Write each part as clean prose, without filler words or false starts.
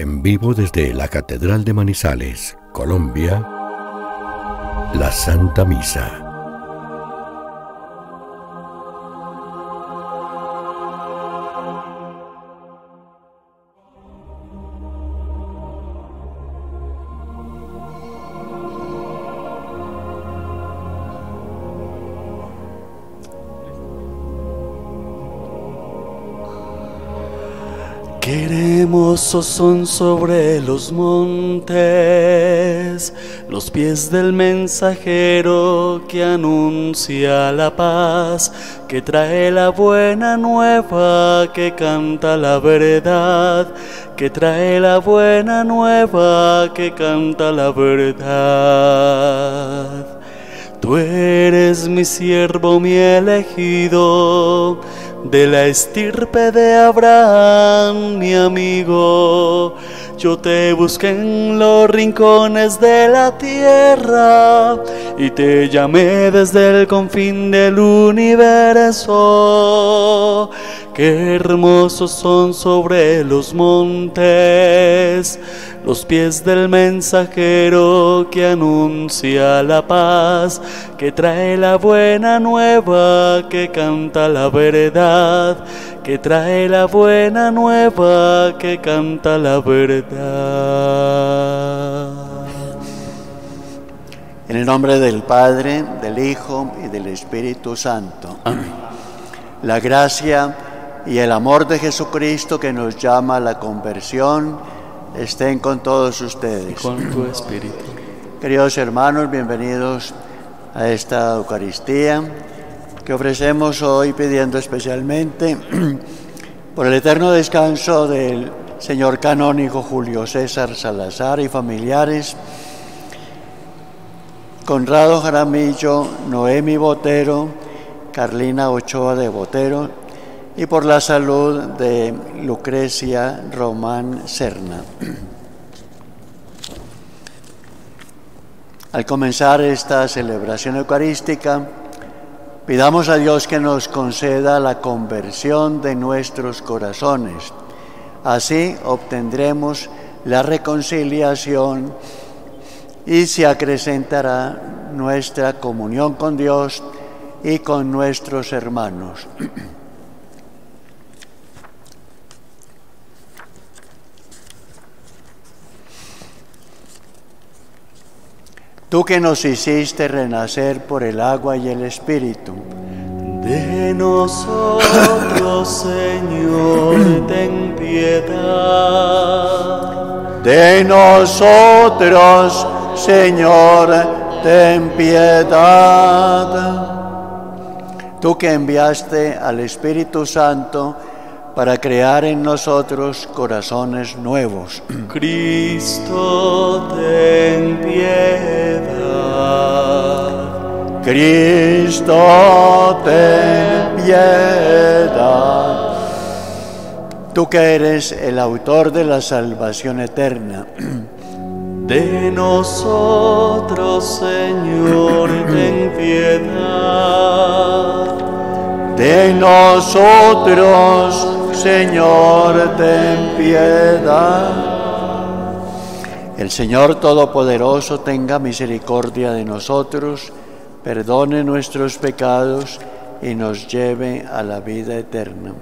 En vivo desde la Catedral de Manizales, Colombia, la Santa Misa. Qué hermosos son sobre los montes los pies del mensajero que anuncia la paz, que trae la buena nueva, que canta la verdad, que trae la buena nueva, que canta la verdad. Tú eres mi siervo, mi elegido, de la estirpe de Abraham, mi amigo. Yo te busqué en los rincones de la tierra y te llamé desde el confín del universo. Qué hermosos son sobre los montes los pies del mensajero que anuncia la paz, que trae la buena nueva, que canta la verdad, que trae la buena nueva, que canta la verdad. En el nombre del Padre, del Hijo y del Espíritu Santo. La gracia y el amor de Jesucristo, que nos llama a la conversión, estén con todos ustedes. Y con tu espíritu. Queridos hermanos, bienvenidos a esta Eucaristía que ofrecemos hoy, pidiendo especialmente por el eterno descanso del señor canónigo Julio César Salazar y familiares, Conrado Jaramillo, Noemi Botero, Carlina Ochoa de Botero, y por la salud de Lucrecia Román Serna. Al comenzar esta celebración eucarística, pidamos a Dios que nos conceda la conversión de nuestros corazones. Así obtendremos la reconciliación y se acrecentará nuestra comunión con Dios y con nuestros hermanos. Tú que nos hiciste renacer por el agua y el Espíritu, de nosotros, Señor, ten piedad. De nosotros, Señor, ten piedad. Tú que enviaste al Espíritu Santo para crear en nosotros corazones nuevos. Cristo, ten piedad. Cristo, ten piedad. Tú que eres el autor de la salvación eterna. De nosotros, Señor, ten piedad. De nosotros, Señor, ten piedad. El Señor Todopoderoso tenga misericordia de nosotros, perdone nuestros pecados y nos lleve a la vida eterna.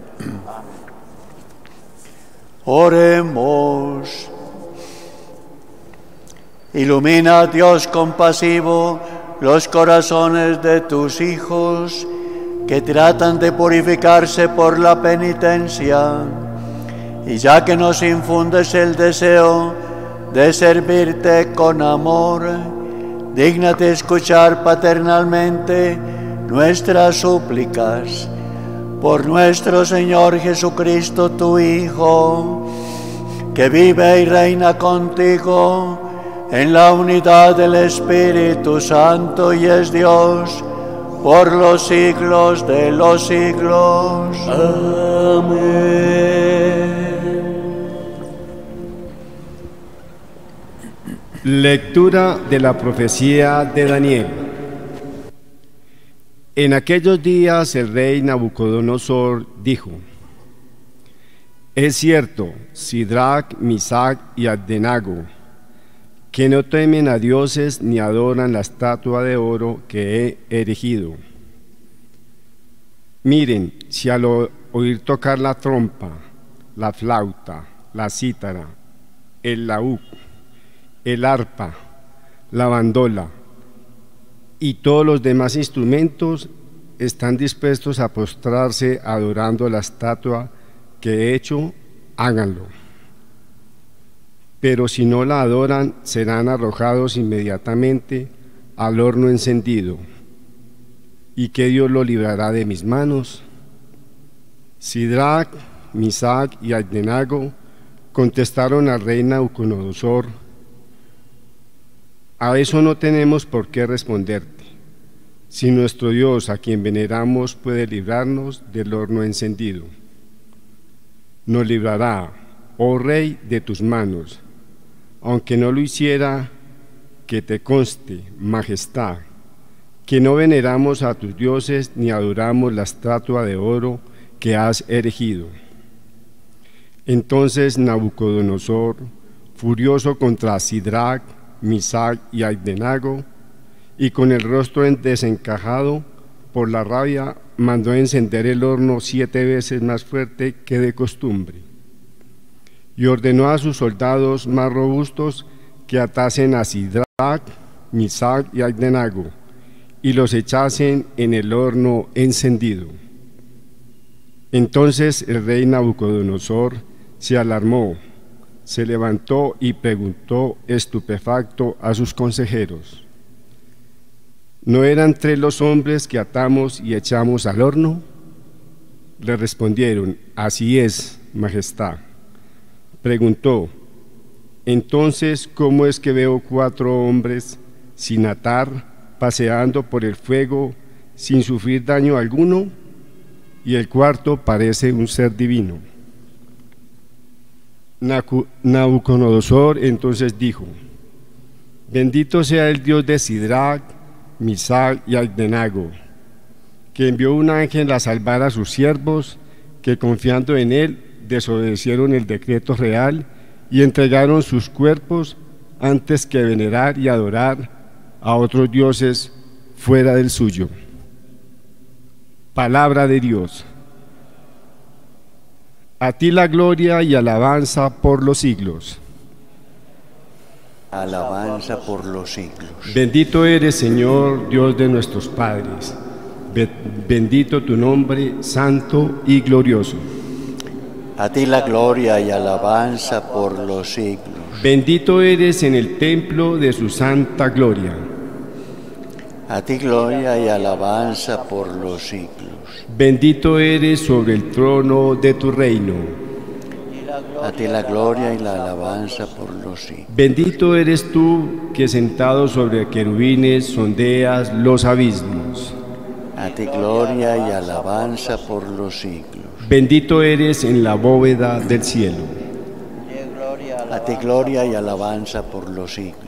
Oremos. Ilumina, Dios compasivo, los corazones de tus hijos que tratan de purificarse por la penitencia, y ya que nos infundes el deseo de servirte con amor, dígnate escuchar paternalmente nuestras súplicas. Por nuestro Señor Jesucristo, tu Hijo, que vive y reina contigo en la unidad del Espíritu Santo y es Dios, por los siglos de los siglos. Amén. Lectura de la profecía de Daniel. En aquellos días el rey Nabucodonosor dijo: Es cierto, Sidrac, Misac y Abdénago, que no temen a dioses ni adoran la estatua de oro que he erigido. Miren, si al oír tocar la trompa, la flauta, la cítara, el laúd, el arpa, la bandola y todos los demás instrumentos están dispuestos a postrarse adorando la estatua que he hecho, háganlo. Pero si no la adoran, serán arrojados inmediatamente al horno encendido. ¿Y que Dios lo librará de mis manos? Sidrac, Misac y Abdénago contestaron al rey Nabucodonosor: a eso no tenemos por qué responderte, si nuestro Dios, a quien veneramos, puede librarnos del horno encendido. Nos librará, oh rey, de tus manos. Aunque no lo hiciera, que te conste, majestad, que no veneramos a tus dioses ni adoramos la estatua de oro que has erigido. Entonces Nabucodonosor, furioso contra Sidrac, Misac y Abdénago, y con el rostro desencajado por la rabia, mandó encender el horno 7 veces más fuerte que de costumbre, y ordenó a sus soldados más robustos que atasen a Sidrac, Misac y Abdénago, y los echasen en el horno encendido. Entonces el rey Nabucodonosor se alarmó, se levantó y preguntó estupefacto a sus consejeros: ¿no eran 3 los hombres que atamos y echamos al horno? Le respondieron: así es, majestad. Preguntó: entonces, ¿cómo es que veo 4 hombres sin atar, paseando por el fuego sin sufrir daño alguno, y el cuarto parece un ser divino? Nabucodonosor entonces dijo: bendito sea el Dios de Sidrac, Misac y Abdénago, que envió un ángel a salvar a sus siervos, que confiando en él desobedecieron el decreto real y entregaron sus cuerpos antes que venerar y adorar a otros dioses fuera del suyo. Palabra de Dios. A ti la gloria y alabanza por los siglos. Alabanza por los siglos. Bendito eres, Señor, Dios de nuestros padres. Bendito tu nombre, santo y glorioso. A ti la gloria y alabanza por los siglos. Bendito eres en el templo de su santa gloria. A ti gloria y alabanza por los siglos. Bendito eres sobre el trono de tu reino. A ti la gloria y la alabanza por los siglos. Bendito eres tú que sentado sobre querubines sondeas los abismos. A ti gloria y alabanza por los siglos. Bendito eres en la bóveda del cielo. A ti gloria y alabanza por los siglos.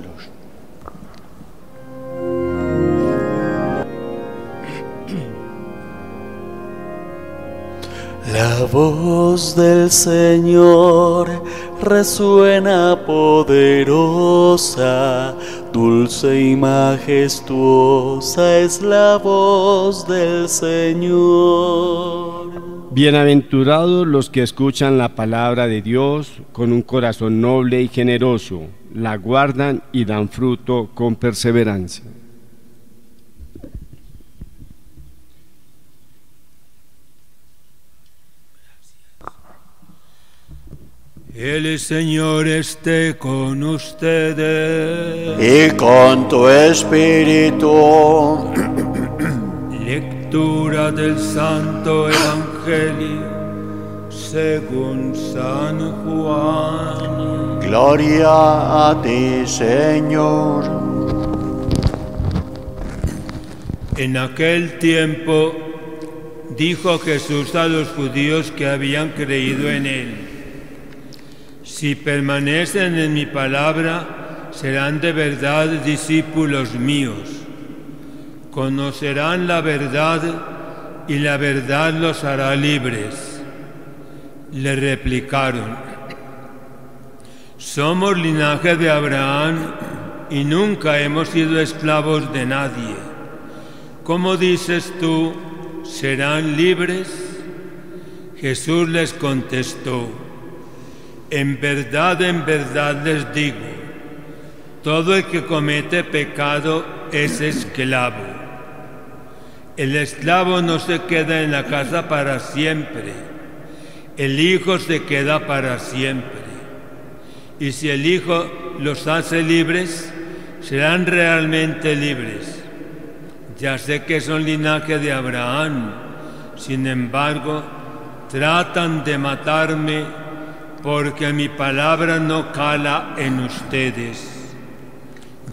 La voz del Señor resuena poderosa, dulce y majestuosa es la voz del Señor. Bienaventurados los que escuchan la palabra de Dios con un corazón noble y generoso, la guardan y dan fruto con perseverancia. El Señor esté con ustedes. Y con tu espíritu. Lectura del Santo Evangelio según San Juan. Gloria a ti, Señor. En aquel tiempo dijo Jesús a los judíos que habían creído en él: si permanecen en mi palabra, serán de verdad discípulos míos. Conocerán la verdad y la verdad los hará libres. Le replicaron: somos linaje de Abraham y nunca hemos sido esclavos de nadie. ¿Cómo dices tú, serán libres? Jesús les contestó: en verdad les digo, todo el que comete pecado es esclavo. El esclavo no se queda en la casa para siempre, el Hijo se queda para siempre. Y si el Hijo los hace libres, serán realmente libres. Ya sé que son linaje de Abraham, sin embargo, tratan de matarme porque mi palabra no cala en ustedes.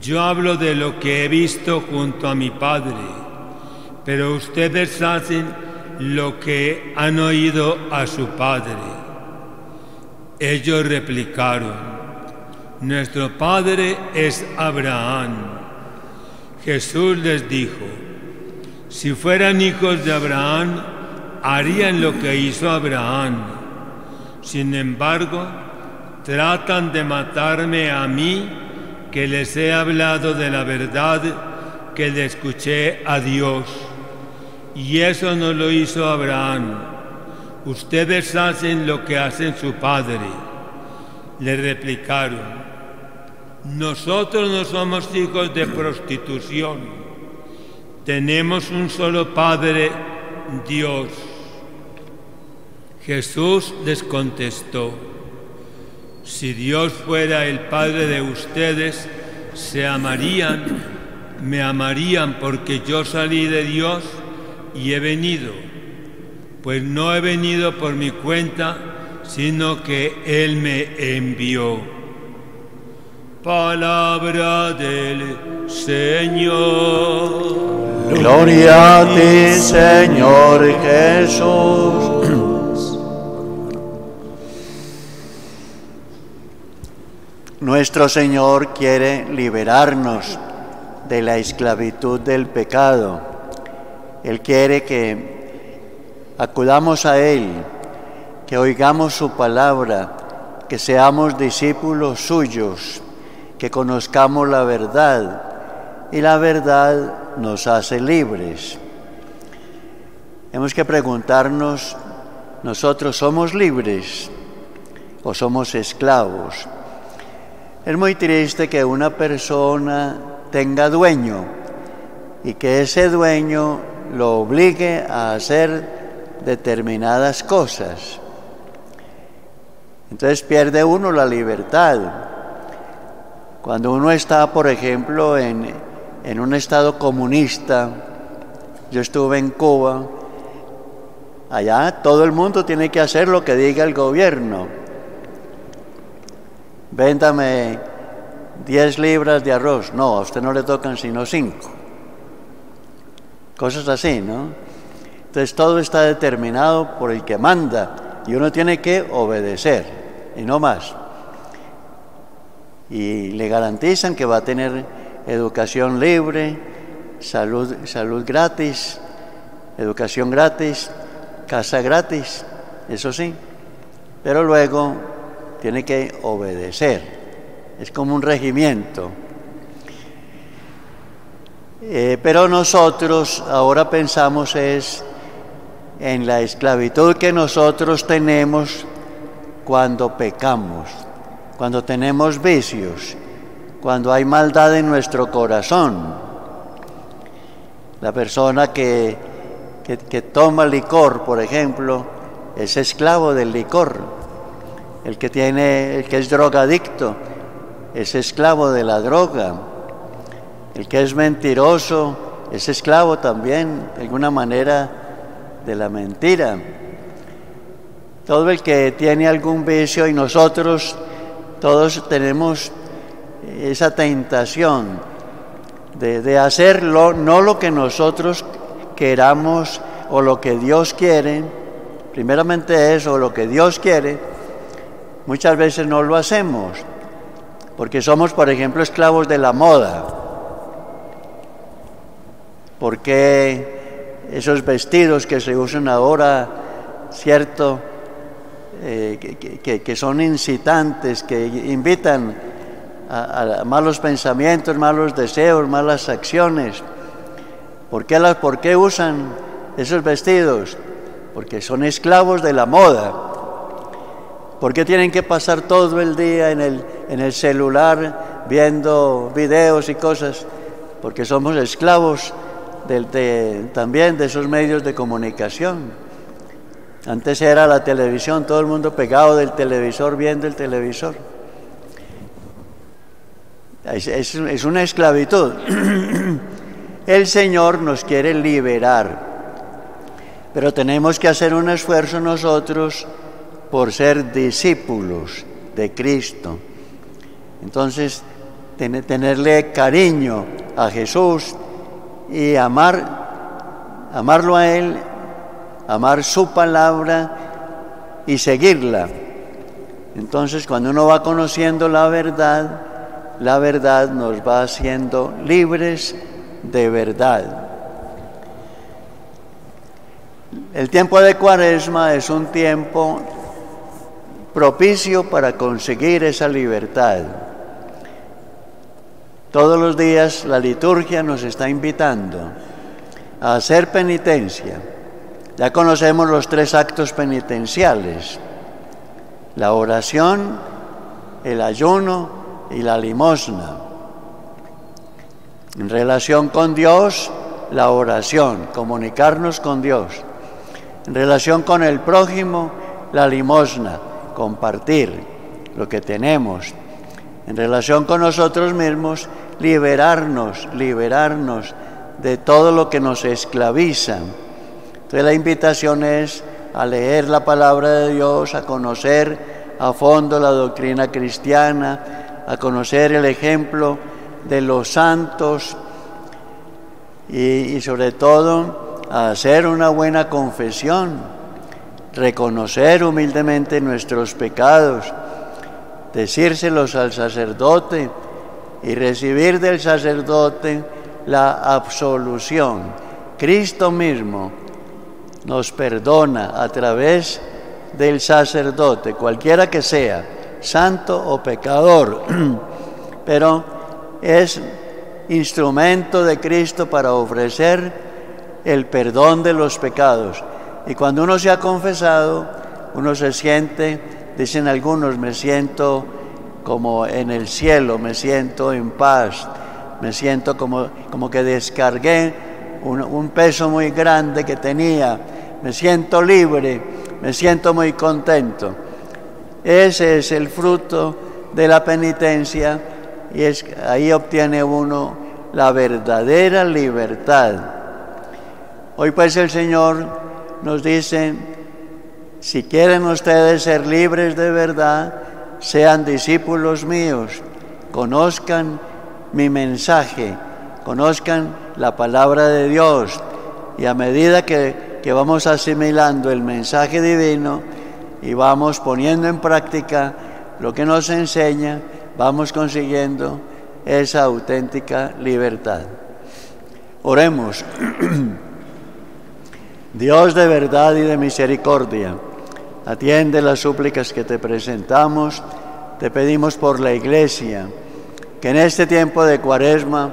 Yo hablo de lo que he visto junto a mi Padre, pero ustedes hacen lo que han oído a su Padre. Ellos replicaron: nuestro padre es Abraham. Jesús les dijo: si fueran hijos de Abraham, harían lo que hizo Abraham. Sin embargo, tratan de matarme a mí, que les he hablado de la verdad que le escuché a Dios. Y eso no lo hizo Abraham. Ustedes hacen lo que hacen su padre. Le replicaron: nosotros no somos hijos de prostitución, tenemos un solo Padre, Dios. Jesús les contestó: si Dios fuera el Padre de ustedes, se amarían, me amarían, porque yo salí de Dios y he venido, pues no he venido por mi cuenta, sino que Él me envió. Palabra del Señor. Gloria a ti, Señor Jesús. Nuestro Señor quiere liberarnos de la esclavitud del pecado. Él quiere que acudamos a Él, que oigamos su palabra, que seamos discípulos suyos, que conozcamos la verdad, y la verdad nos hace libres. Hemos que preguntarnos, ¿nosotros somos libres o somos esclavos? Es muy triste que una persona tenga dueño y que ese dueño lo obligue a hacer determinadas cosas. Entonces pierde uno la libertad. Cuando uno está, por ejemplo, en un estado comunista, yo estuve en Cuba, allá todo el mundo tiene que hacer lo que diga el gobierno. Véndame 10 libras de arroz. No, a usted no le tocan sino 5. Cosas así, ¿no? Entonces todo está determinado por el que manda y uno tiene que obedecer y no más. Y le garantizan que va a tener educación libre, salud gratis, educación gratis, casa gratis, eso sí. Pero luego tiene que obedecer, es como un regimiento. Pero nosotros ahora pensamos es en la esclavitud que nosotros tenemos cuando pecamos, cuando tenemos vicios, cuando hay maldad en nuestro corazón. La persona que toma licor, por ejemplo, es esclavo del licor. El que es drogadicto es esclavo de la droga. El que es mentiroso es esclavo también, de alguna manera, de la mentira. Todo el que tiene algún vicio, y nosotros todos tenemos esa tentación de hacerlo, no lo que nosotros queramos o lo que Dios quiere, primeramente eso, lo que Dios quiere, muchas veces no lo hacemos, porque somos, por ejemplo, esclavos de la moda. Porque esos vestidos que se usan ahora, ¿cierto? que son incitantes, que invitan a malos pensamientos, malos deseos, malas acciones. ¿Por qué usan esos vestidos? Porque son esclavos de la moda. ¿Por qué tienen que pasar todo el día en el celular viendo videos y cosas? Porque somos esclavos también de esos medios de comunicación. Antes era la televisión, todo el mundo pegado del televisor, viendo el televisor. Es una esclavitud. El Señor nos quiere liberar, pero tenemos que hacer un esfuerzo nosotros por ser discípulos de Cristo. Entonces, tenerle cariño a Jesús y amarlo a Él, amar su palabra y seguirla. Entonces, cuando uno va conociendo la verdad nos va haciendo libres de verdad. El tiempo de Cuaresma es un tiempo propicio para conseguir esa libertad. Todos los días la liturgia nos está invitando a hacer penitencia. Ya conocemos los 3 actos penitenciales: la oración, el ayuno y la limosna. En relación con Dios, la oración, comunicarnos con Dios. En relación con el prójimo, la limosna, compartir lo que tenemos. En relación con nosotros mismos, liberarnos de todo lo que nos esclaviza. Entonces la invitación es a leer la palabra de Dios, a conocer a fondo la doctrina cristiana, a conocer el ejemplo de los santos y sobre todo a hacer una buena confesión, reconocer humildemente nuestros pecados, decírselos al sacerdote y recibir del sacerdote la absolución. Cristo mismo nos perdona a través del sacerdote, cualquiera que sea, santo o pecador, pero es instrumento de Cristo para ofrecer el perdón de los pecados. Y cuando uno se ha confesado, uno se siente, dicen algunos, me siento como en el cielo, me siento en paz, me siento como que descargué un peso muy grande que tenía. Me siento libre, me siento muy contento. Ese es el fruto de la penitencia y ahí obtiene uno la verdadera libertad. Hoy pues el Señor nos dice, si quieren ustedes ser libres de verdad, sean discípulos míos, conozcan mi mensaje, conozcan la palabra de Dios y a medida que vamos asimilando el mensaje divino y vamos poniendo en práctica lo que nos enseña, vamos consiguiendo esa auténtica libertad. Oremos. Dios de verdad y de misericordia, atiende las súplicas que te presentamos, te pedimos por la Iglesia, que en este tiempo de Cuaresma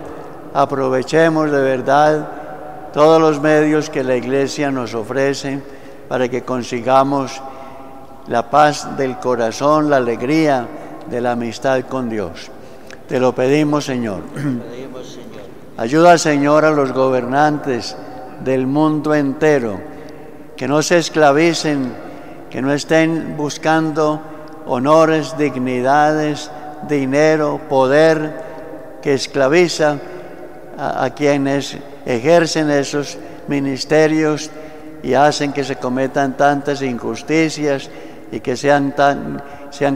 aprovechemos de verdad todos los medios que la Iglesia nos ofrece para que consigamos la paz del corazón, la alegría de la amistad con Dios. Te lo pedimos, Señor. Ayuda, Señor, a los gobernantes del mundo entero, que no se esclavicen, que no estén buscando honores, dignidades, dinero, poder, que esclaviza a quienes ejercen esos ministerios y hacen que se cometan tantas injusticias y que sean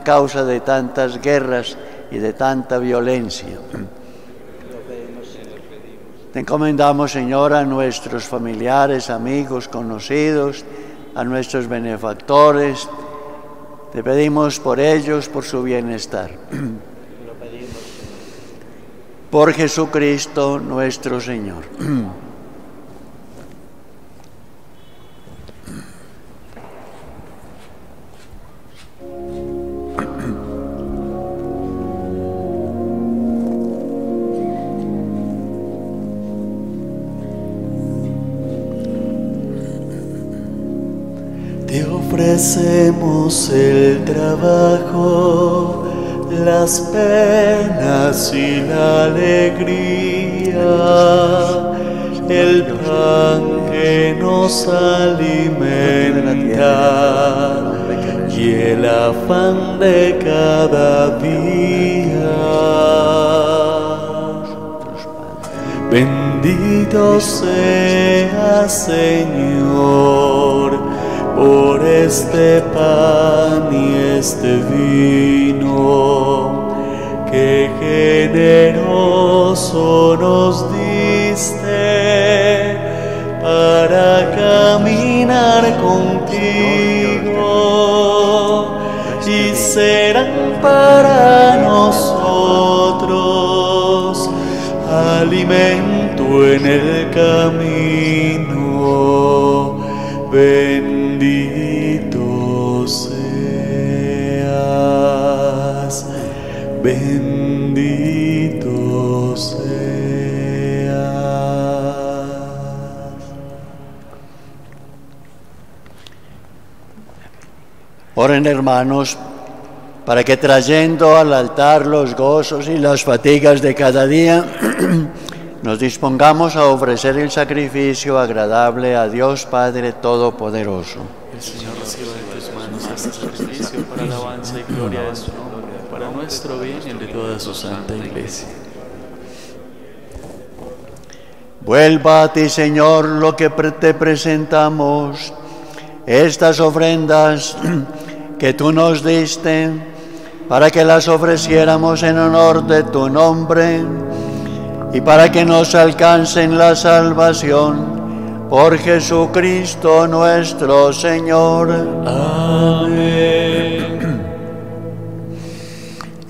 causa de tantas guerras y de tanta violencia. Te encomendamos, Señor, a nuestros familiares, amigos, conocidos, a nuestros benefactores. Te pedimos por ellos, por su bienestar. Por Jesucristo nuestro Señor. Hacemos el trabajo, las penas y la alegría, el pan que nos alimenta y el afán de cada día. Bendito sea, Señor, por este pan y este vino, que generoso nos diste para caminar contigo, y serán para nosotros alimento en el camino. Bendito seas, bendito seas. Oren, hermanos, para que trayendo al altar los gozos y las fatigas de cada día, nos dispongamos a ofrecer el sacrificio agradable a Dios Padre Todopoderoso. El Señor reciba de tus manos este sacrificio para alabanza y gloria de su nombre, para nuestro bien y el de toda su santa Iglesia. Vuelva a ti, Señor, lo que te presentamos, estas ofrendas que tú nos diste, para que las ofreciéramos en honor de tu nombre, y para que nos alcancen la salvación por Jesucristo nuestro Señor. Amén.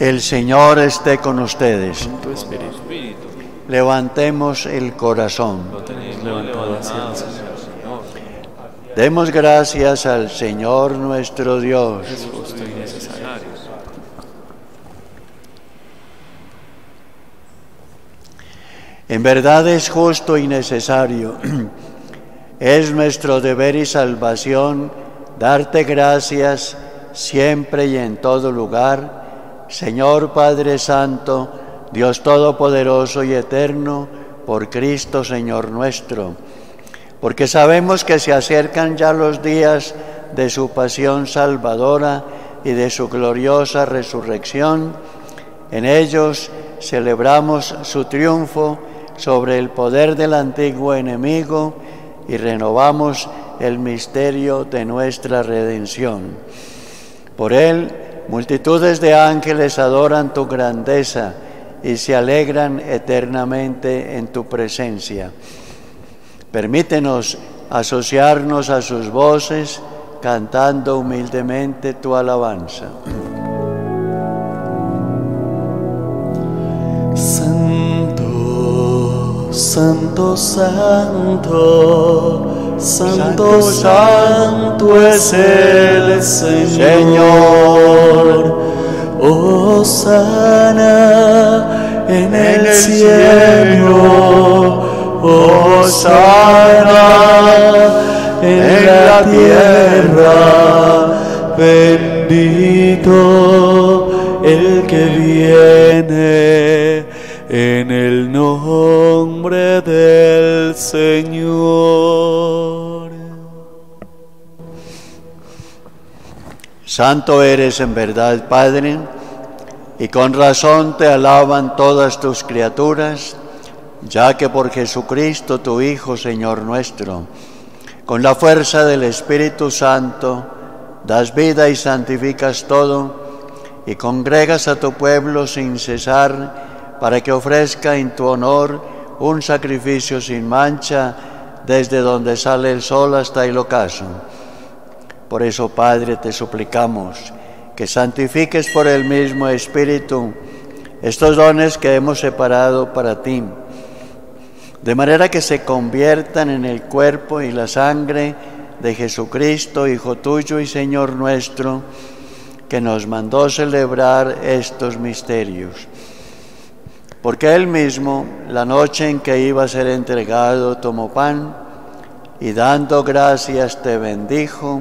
El Señor esté con ustedes. Con tu espíritu. Levantemos el corazón. Demos gracias al Señor nuestro Dios. Es justo y necesario. En verdad es justo y necesario, es nuestro deber y salvación darte gracias siempre y en todo lugar, Señor Padre Santo, Dios Todopoderoso y Eterno, por Cristo Señor nuestro, porque sabemos que se acercan ya los días de su pasión salvadora y de su gloriosa resurrección. En ellos celebramos su triunfo sobre el poder del antiguo enemigo y renovamos el misterio de nuestra redención. Por él, multitudes de ángeles adoran tu grandeza y se alegran eternamente en tu presencia. Permítenos asociarnos a sus voces, cantando humildemente tu alabanza. Santo, santo, santo, santo es el Señor. Hosana en el cielo, hosana en la tierra. Bendito el que viene en el nombre del Señor. Santo eres en verdad, Padre, y con razón te alaban todas tus criaturas, ya que por Jesucristo, tu Hijo, Señor nuestro, con la fuerza del Espíritu Santo, das vida y santificas todo, y congregas a tu pueblo sin cesar, para que ofrezca en tu honor un sacrificio sin mancha, desde donde sale el sol hasta el ocaso. Por eso, Padre, te suplicamos que santifiques por el mismo Espíritu estos dones que hemos separado para ti, de manera que se conviertan en el cuerpo y la sangre de Jesucristo, Hijo tuyo y Señor nuestro, que nos mandó celebrar estos misterios. Porque él mismo, la noche en que iba a ser entregado, tomó pan y dando gracias te bendijo,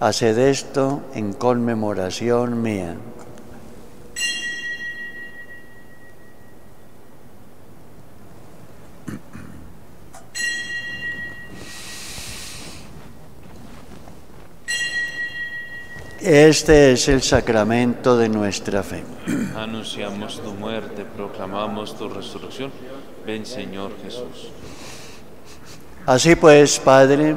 Haced esto en conmemoración mía. Este es el sacramento de nuestra fe. Anunciamos tu muerte, proclamamos tu resurrección. Ven, Señor Jesús. Así pues, Padre,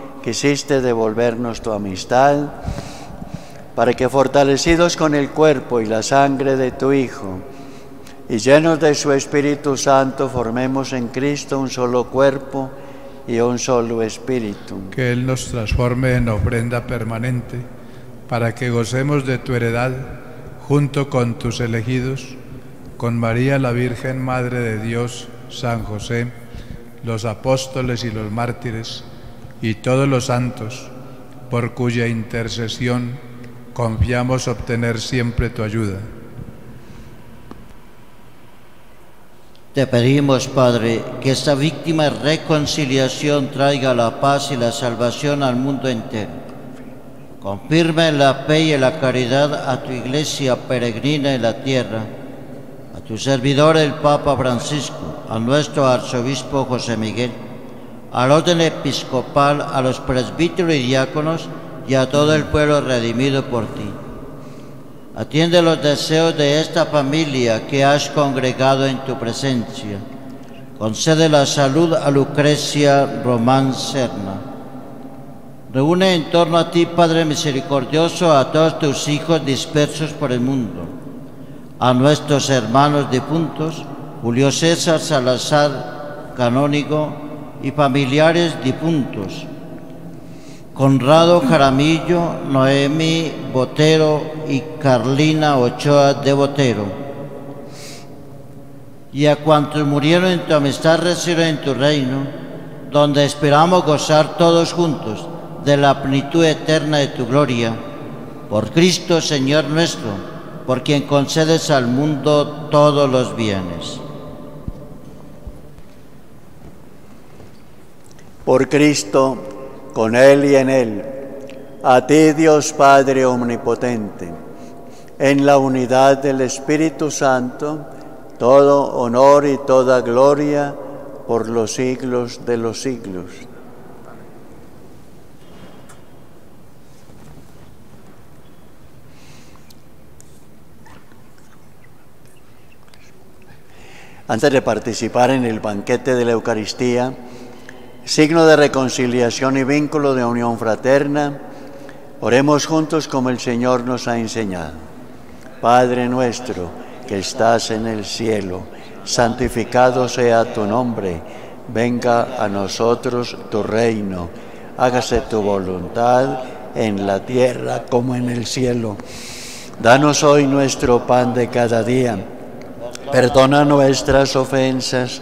quisiste devolvernos tu amistad, para que, fortalecidos con el cuerpo y la sangre de tu Hijo y llenos de su Espíritu Santo, formemos en Cristo un solo cuerpo y un solo espíritu. Que Él nos transforme en ofrenda permanente, para que gocemos de tu heredad junto con tus elegidos, con María la Virgen Madre de Dios, San José, los apóstoles y los mártires, y todos los santos, por cuya intercesión confiamos obtener siempre tu ayuda. Te pedimos, Padre, que esta víctima de reconciliación traiga la paz y la salvación al mundo entero. Confirma en la fe y en la caridad a tu Iglesia peregrina en la tierra, a tu servidor el Papa Francisco, a nuestro arzobispo José Miguel, al orden episcopal, a los presbíteros y diáconos y a todo el pueblo redimido por ti. Atiende los deseos de esta familia que has congregado en tu presencia. Concede la salud a Lucrecia Román Serna. Reúne en torno a ti, Padre misericordioso, a todos tus hijos dispersos por el mundo, a nuestros hermanos difuntos, Julio César Salazar, canónigo, y familiares difuntos, Conrado Jaramillo, Noemi Botero y Carlina Ochoa de Botero, y a cuantos murieron en tu amistad reciben en tu reino, donde esperamos gozar todos juntos de la plenitud eterna de tu gloria. Por Cristo, Señor nuestro, por quien concedes al mundo todos los bienes. Por Cristo, con Él y en Él, a ti, Dios Padre Omnipotente, en la unidad del Espíritu Santo, todo honor y toda gloria por los siglos de los siglos. Antes de participar en el banquete de la Eucaristía, signo de reconciliación y vínculo de unión fraterna, oremos juntos como el Señor nos ha enseñado. Padre nuestro, que estás en el cielo, santificado sea tu nombre. Venga a nosotros tu reino. Hágase tu voluntad en la tierra como en el cielo. Danos hoy nuestro pan de cada día. Perdona nuestras ofensas,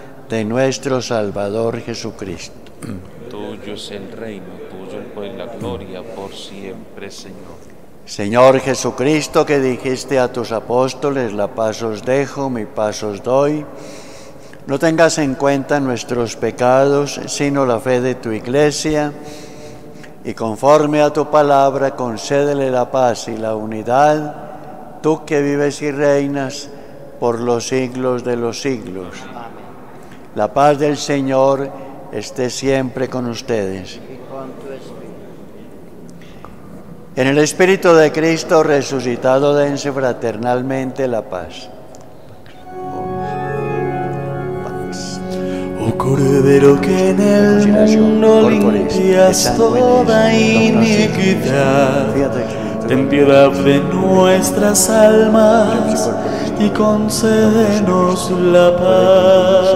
de nuestro Salvador Jesucristo. Tuyo es el reino, tuyo el poder y la gloria por siempre, Señor. Señor Jesucristo, que dijiste a tus apóstoles, la paz os dejo, mi paz os doy, no tengas en cuenta nuestros pecados, sino la fe de tu Iglesia, y conforme a tu palabra concédele la paz y la unidad, tú que vives y reinas por los siglos de los siglos. Amén. La paz del Señor esté siempre con ustedes. En el Espíritu de Cristo resucitado, dense fraternalmente la paz. Oh Cordero que en el mundo limpias toda iniquidad, ten piedad de nuestras almas y concédenos la paz.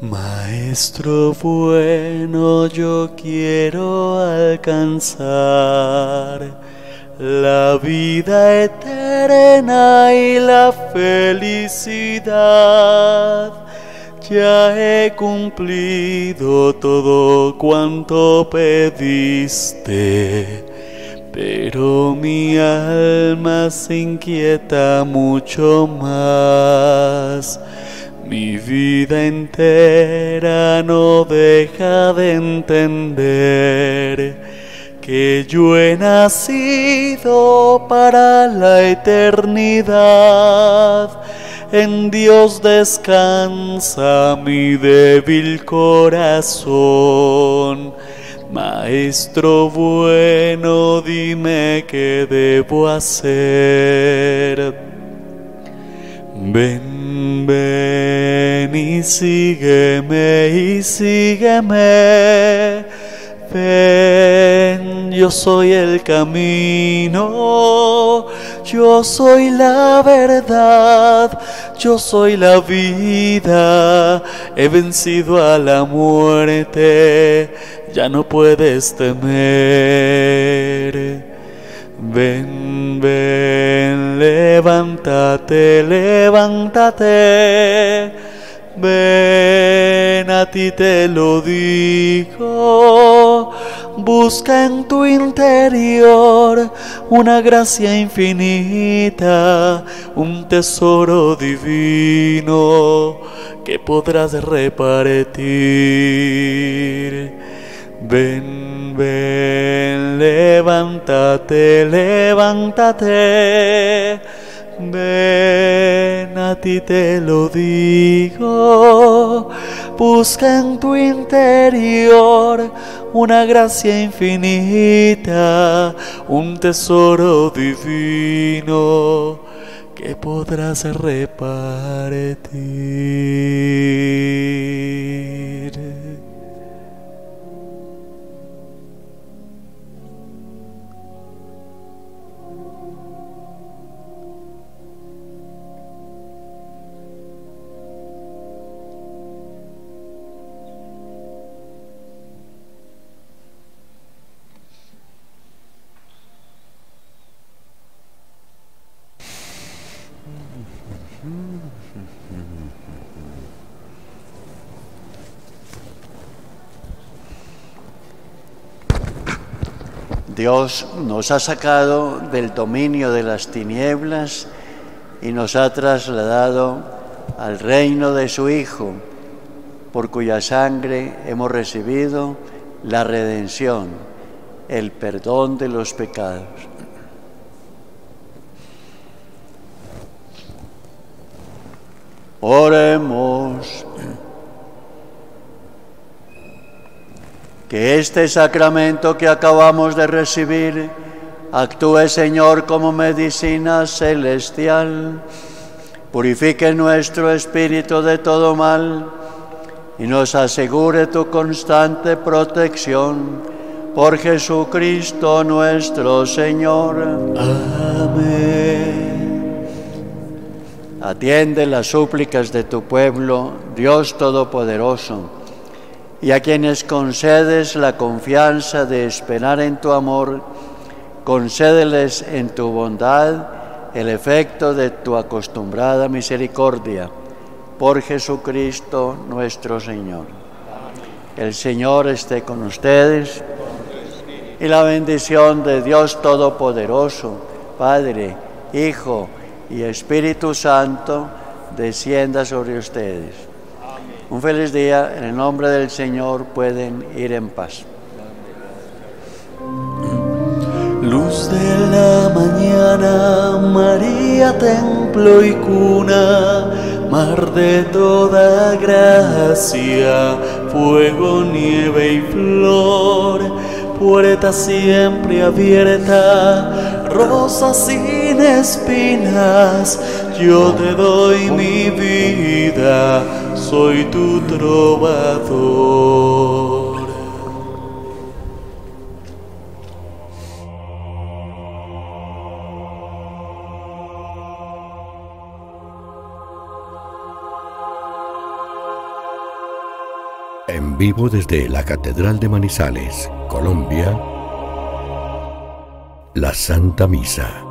Maestro bueno, yo quiero alcanzar la vida eterna y la felicidad. Ya he cumplido todo cuanto pediste, pero mi alma se inquieta mucho más. Mi vida entera no deja de entender que yo he nacido para la eternidad. En Dios descansa mi débil corazón. Maestro bueno, dime qué debo hacer. Ven y sígueme, ven, yo soy el camino, yo soy la verdad, yo soy la vida, he vencido a la muerte, ya no puedes temer. Ven, ven, levántate, levántate, ven. Ven a ti te lo digo, busca en tu interior una gracia infinita, un tesoro divino que podrás repartir. Ven, ven, levántate, levántate. Ven, a ti te lo digo, busca en tu interior una gracia infinita, un tesoro divino que podrás repartir. Dios nos ha sacado del dominio de las tinieblas y nos ha trasladado al reino de su Hijo, por cuya sangre hemos recibido la redención, el perdón de los pecados. Oremos. Que este sacramento que acabamos de recibir actúe, Señor, como medicina celestial, purifique nuestro espíritu de todo mal y nos asegure tu constante protección. Por Jesucristo nuestro Señor. Amén. Atiende las súplicas de tu pueblo, Dios Todopoderoso, y a quienes concedes la confianza de esperar en tu amor, concédeles en tu bondad el efecto de tu acostumbrada misericordia. Por Jesucristo nuestro Señor. El Señor esté con ustedes, y la bendición de Dios Todopoderoso, Padre, Hijo y Espíritu Santo, descienda sobre ustedes. Un feliz día, en el nombre del Señor pueden ir en paz. Luz de la mañana, María, templo y cuna, mar de toda gracia, fuego, nieve y flor, puerta siempre abierta, rosa sin espinas, yo te doy mi vida, soy tu trovador. En vivo desde la Catedral de Manizales, Colombia, la Santa Misa.